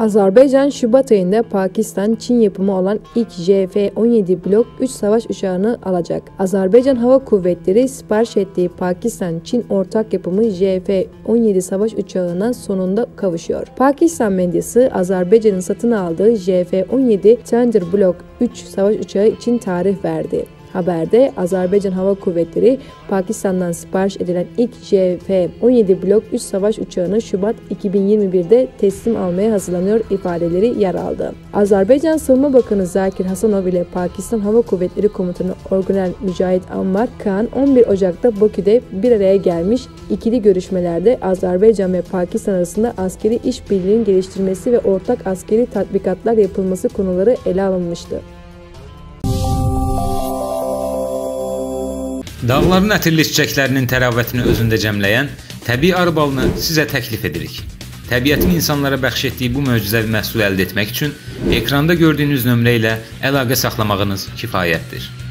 Azerbaycan, Şubat ayında Pakistan, Çin yapımı olan ilk JF-17 blok 3 savaş uçağını alacak. Azerbaycan Hava Kuvvetleri sipariş ettiği Pakistan-Çin ortak yapımı JF-17 savaş uçağına sonunda kavuşuyor. Pakistan medyası, Azerbaycan'ın satın aldığı JF-17 Thunder blok 3 savaş uçağı için tarih verdi. Haberde Azerbaycan Hava Kuvvetleri Pakistan'dan sipariş edilen ilk JF-17 blok 3 savaş uçağını Şubat 2021'de teslim almaya hazırlanıyor ifadeleri yer aldı. Azerbaycan Savunma Bakanı Zakir Hasanov ile Pakistan Hava Kuvvetleri Komutanı Orgeneral Mücahit Ammar Kağan 11 Ocak'ta Bakü'de bir araya gelmiş. İkili görüşmelerde Azerbaycan ve Pakistan arasında askeri işbirliğinin geliştirilmesi ve ortak askeri tatbikatlar yapılması konuları ele alınmıştı. Dağların ətirli çiçəklərinin təravətini özündə cəmləyən təbii arı balını sizə təklif edirik. Təbiətin insanlara bəxş etdiyi bu möcüzəvi məhsulu əldə etmək üçün ekranda gördüyünüz nömrə ilə əlaqə saxlamağınız kifayətdir.